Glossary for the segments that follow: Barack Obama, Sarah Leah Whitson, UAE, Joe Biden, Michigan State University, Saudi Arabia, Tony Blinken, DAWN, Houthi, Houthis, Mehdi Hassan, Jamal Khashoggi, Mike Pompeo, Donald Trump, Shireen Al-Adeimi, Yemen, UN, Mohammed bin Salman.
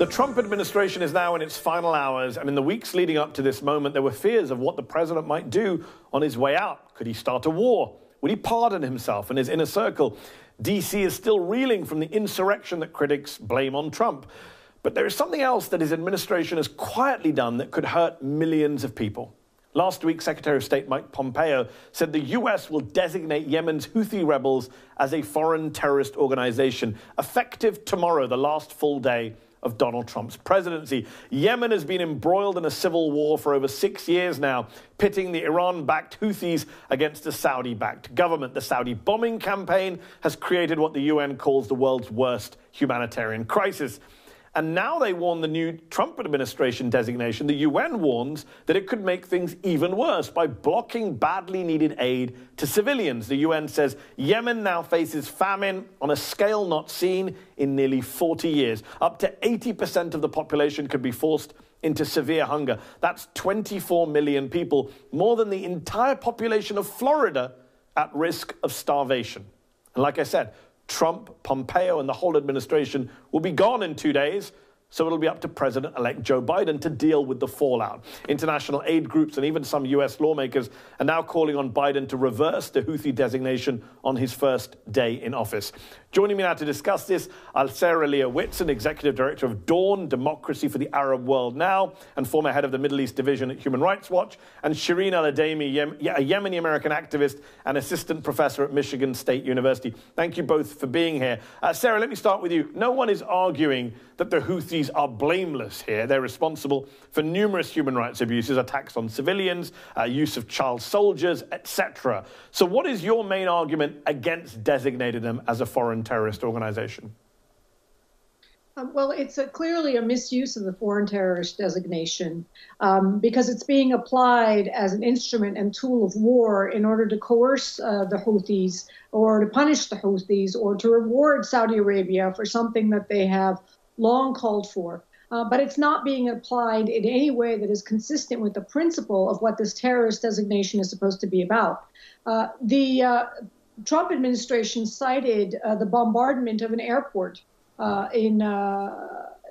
The Trump administration is now in its final hours, and in the weeks leading up to this moment, there were fears of what the president might do on his way out. Could he start a war? Would he pardon himself and his inner circle? D.C. is still reeling from the insurrection that critics blame on Trump. But there is something else that his administration has quietly done that could hurt millions of people. Last week, Secretary of State Mike Pompeo said the U.S. will designate Yemen's Houthi rebels as a foreign terrorist organization, effective tomorrow, the last full day of Donald Trump's presidency. Yemen has been embroiled in a civil war for over 6 years now, pitting the Iran-backed Houthis against a Saudi-backed government. The Saudi bombing campaign has created what the UN calls the world's worst humanitarian crisis. And now they warn the new Trump administration designation, the UN warns that it could make things even worse by blocking badly needed aid to civilians. The UN says Yemen now faces famine on a scale not seen in nearly 40 years. Up to 80% of the population could be forced into severe hunger. That's 24 million people, more than the entire population of Florida, at risk of starvation. And like I said, Trump, Pompeo, and the whole administration will be gone in 2 days, so it'll be up to President-elect Joe Biden to deal with the fallout. International aid groups and even some U.S. lawmakers are now calling on Biden to reverse the Houthi designation on his first day in office. Joining me now to discuss this are Sarah Leah Whitson, Executive Director of DAWN, Democracy for the Arab World Now, and former head of the Middle East Division at Human Rights Watch, and Shireen Al-Adeimi, a Yemeni-American activist and assistant professor at Michigan State University. Thank you both for being here. Sarah, let me start with you. No one is arguing that the Houthis are blameless here. They're responsible for numerous human rights abuses, attacks on civilians, use of child soldiers, etc. So what is your main argument against designating them as a foreign terrorist organization? Well, it's clearly a misuse of the foreign terrorist designation because it's being applied as an instrument and tool of war in order to coerce the Houthis, or to punish the Houthis, or to reward Saudi Arabia for something that they have long called for. But it's not being applied in any way that is consistent with the principle of what this terrorist designation is supposed to be about. The Trump administration cited the bombardment of an airport in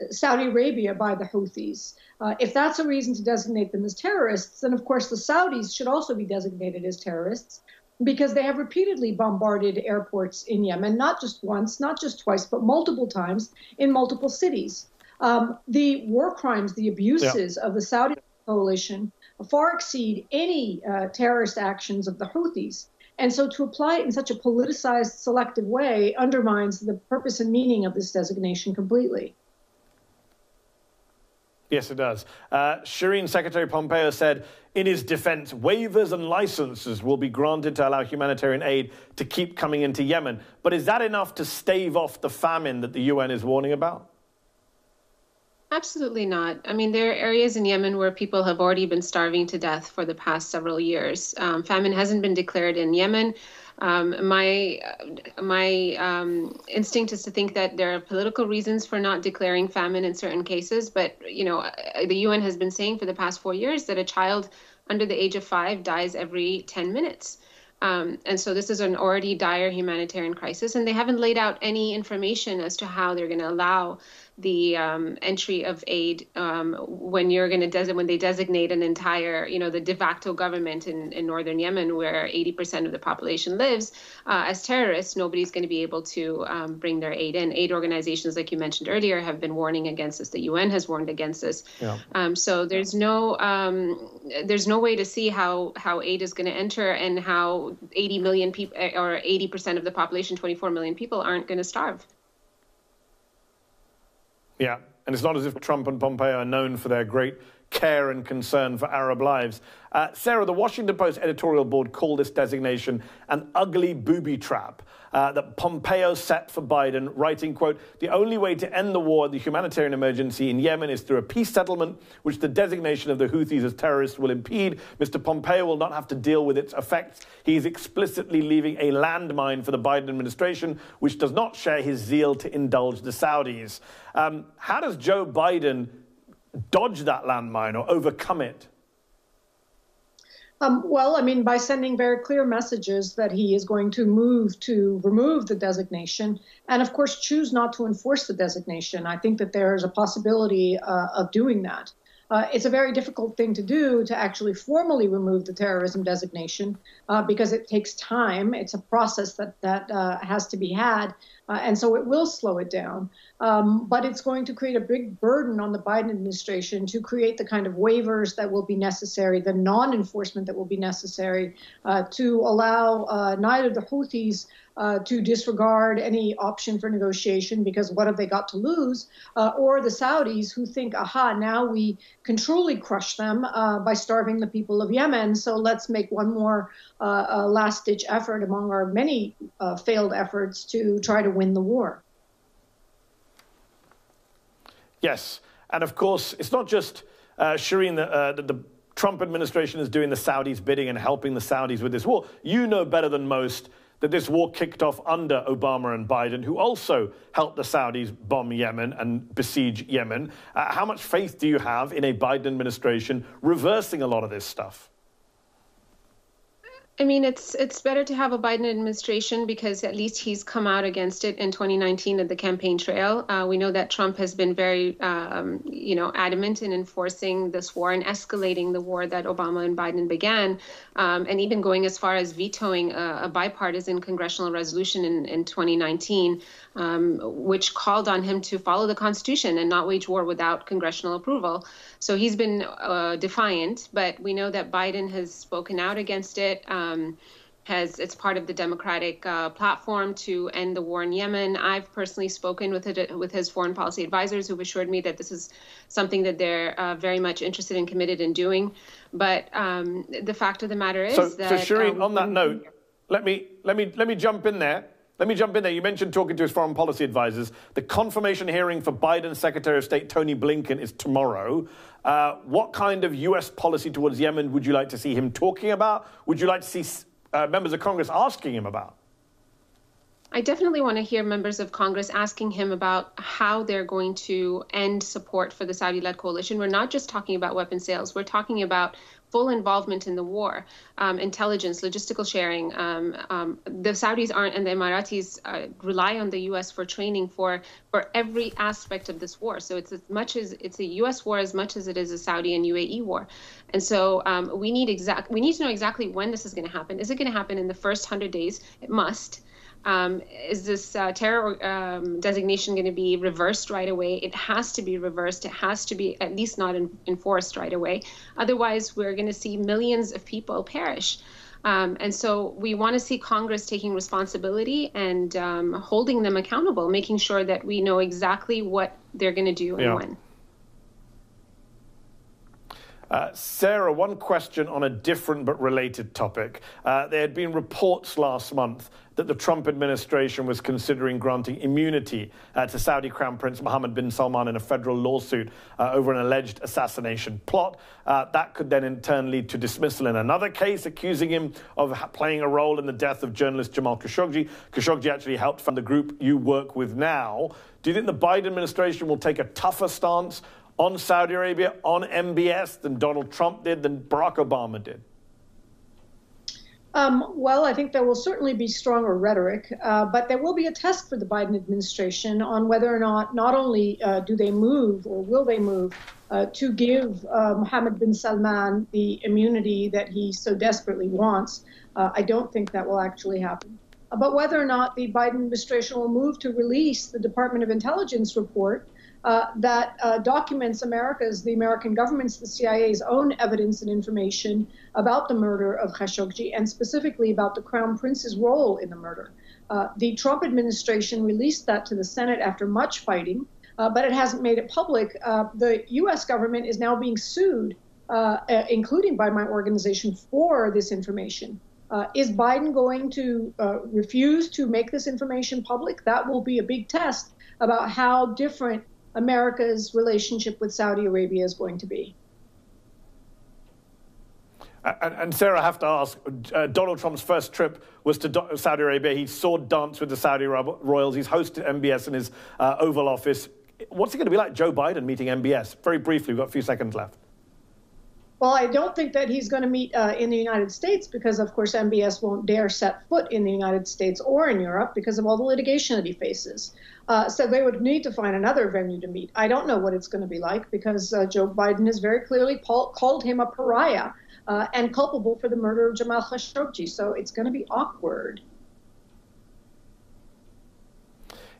Saudi Arabia by the Houthis. If that's a reason to designate them as terrorists, then of course the Saudis should also be designated as terrorists, because they have repeatedly bombarded airports in Yemen, not just once, not just twice, but multiple times in multiple cities. The war crimes, the abuses of the Saudi coalition far exceed any terrorist actions of the Houthis. And so to apply it in such a politicized, selective way undermines the purpose and meaning of this designation completely. Yes, it does. Shireen, Secretary Pompeo said, in his defense, waivers and licenses will be granted to allow humanitarian aid to keep coming into Yemen. But is that enough to stave off the famine that the UN is warning about? Absolutely not. I mean, there are areas in Yemen where people have already been starving to death for the past several years. Famine hasn't been declared in Yemen. My instinct is to think that there are political reasons for not declaring famine in certain cases. But, you know, the UN has been saying for the past 4 years that a child under the age of 5 dies every 10 minutes. And so this is an already dire humanitarian crisis, and they haven't laid out any information as to how they're going to allow the entry of aid when they designate an entire, you know, the de facto government in northern Yemen, where 80% of the population lives, as terrorists. Nobody's going to be able to bring their aid in. Aid organizations, like you mentioned earlier, have been warning against this. The UN has warned against this. Yeah. So there's no way to see how aid is going to enter and how 80 million people, or 80% of the population, 24 million people, aren't going to starve. Yeah, and it's not as if Trump and Pompeo are known for their great care and concern for Arab lives. Sarah, the Washington Post editorial board called this designation an ugly booby trap that Pompeo set for Biden, writing, quote, "The only way to end the war, the humanitarian emergency in Yemen, is through a peace settlement, which the designation of the Houthis as terrorists will impede. Mr. Pompeo will not have to deal with its effects. He is explicitly leaving a landmine for the Biden administration, which does not share his zeal to indulge the Saudis." How does Joe Biden dodge that landmine or overcome it? Well, I mean, by sending very clear messages that he is going to move to remove the designation and, of course, choose not to enforce the designation. I think that there is a possibility of doing that. It's a very difficult thing to do, to actually formally remove the terrorism designation because it takes time. It's a process that has to be had, and so it will slow it down. But it's going to create a big burden on the Biden administration to create the kind of waivers that will be necessary, the non-enforcement that will be necessary to allow neither the Houthis to disregard any option for negotiation because what have they got to lose, or the Saudis who think, aha, now we can truly crush them by starving the people of Yemen, so let's make one more last-ditch effort among our many failed efforts to try to win the war. Yes, and of course, it's not just, Shireen, the Trump administration is doing the Saudis' bidding and helping the Saudis with this war. You know better than most that this war kicked off under Obama and Biden, who also helped the Saudis bomb Yemen and besiege Yemen. How much faith do you have in a Biden administration reversing a lot of this stuff? I mean, it's better to have a Biden administration because at least he's come out against it in 2019 at the campaign trail. We know that Trump has been very, adamant in enforcing this war and escalating the war that Obama and Biden began, and even going as far as vetoing a bipartisan congressional resolution in 2019, which called on him to follow the Constitution and not wage war without congressional approval. So he's been defiant, but we know that Biden has spoken out against it. It's part of the Democratic platform to end the war in Yemen. I've personally spoken with his foreign policy advisors who've assured me that this is something that they're very much interested and committed in doing. But the fact of the matter is that... So, Shireen, on that note, let me jump in there. Let me jump in there. You mentioned talking to his foreign policy advisors. The confirmation hearing for Biden's Secretary of State Tony Blinken is tomorrow. What kind of U.S. policy towards Yemen would you like to see him talking about? Would you like to see members of Congress asking him about? I definitely want to hear members of Congress asking him about how they're going to end support for the Saudi-led coalition. We're not just talking about weapon sales. We're talking about full involvement in the war, intelligence, logistical sharing. The Saudis aren't, and the Emiratis rely on the U.S. for training for every aspect of this war. So it's as much as it's a U.S. war as much as it is a Saudi and UAE war. And so we need to know exactly when this is going to happen. Is it going to happen in the first 100 days? It must. Is this terror designation going to be reversed right away? It has to be reversed. It has to be at least not enforced right away. Otherwise, we're going to see millions of people perish. And so we want to see Congress taking responsibility and holding them accountable, making sure that we know exactly what they're going to do and when. Sarah, one question on a different but related topic. There had been reports last month that the Trump administration was considering granting immunity to Saudi Crown Prince Mohammed bin Salman in a federal lawsuit over an alleged assassination plot. That could then in turn lead to dismissal in another case, accusing him of playing a role in the death of journalist Jamal Khashoggi. Khashoggi actually helped fund the group you work with now. Do you think the Biden administration will take a tougher stance on Saudi Arabia, on MBS, than Donald Trump did, than Barack Obama did? Well, I think there will certainly be stronger rhetoric, but there will be a test for the Biden administration on whether or not only do they move or will they move to give Mohammed bin Salman the immunity that he so desperately wants. I don't think that will actually happen. But whether or not the Biden administration will move to release the Department of Intelligence report that documents the American government's, the CIA's own evidence and information about the murder of Khashoggi and specifically about the Crown Prince's role in the murder. The Trump administration released that to the Senate after much fighting, but it hasn't made it public. The U.S. government is now being sued, including by my organization, for this information. Is Biden going to refuse to make this information public? That will be a big test about how different America's relationship with Saudi Arabia is going to be. And Sarah, I have to ask, Donald Trump's first trip was to Saudi Arabia. He sword danced with the Saudi royals. He's hosted MBS in his Oval Office. What's it going to be like, Joe Biden meeting MBS? Very briefly, we've got a few seconds left. Well, I don't think that he's going to meet in the United States because, of course, MBS won't dare set foot in the United States or in Europe because of all the litigation that he faces. So they would need to find another venue to meet. I don't know what it's going to be like because Joe Biden has very clearly called him a pariah and culpable for the murder of Jamal Khashoggi. So it's going to be awkward.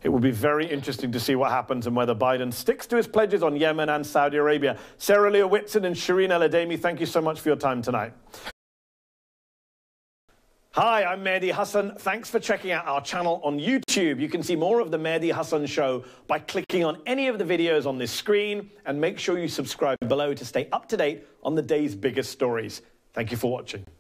It will be very interesting to see what happens and whether Biden sticks to his pledges on Yemen and Saudi Arabia. Sarah Leah Whitson and Shireen Al-Adeimi, thank you so much for your time tonight. Hi, I'm Mehdi Hassan. Thanks for checking out our channel on YouTube. You can see more of The Mehdi Hassan Show by clicking on any of the videos on this screen, and make sure you subscribe below to stay up to date on the day's biggest stories. Thank you for watching.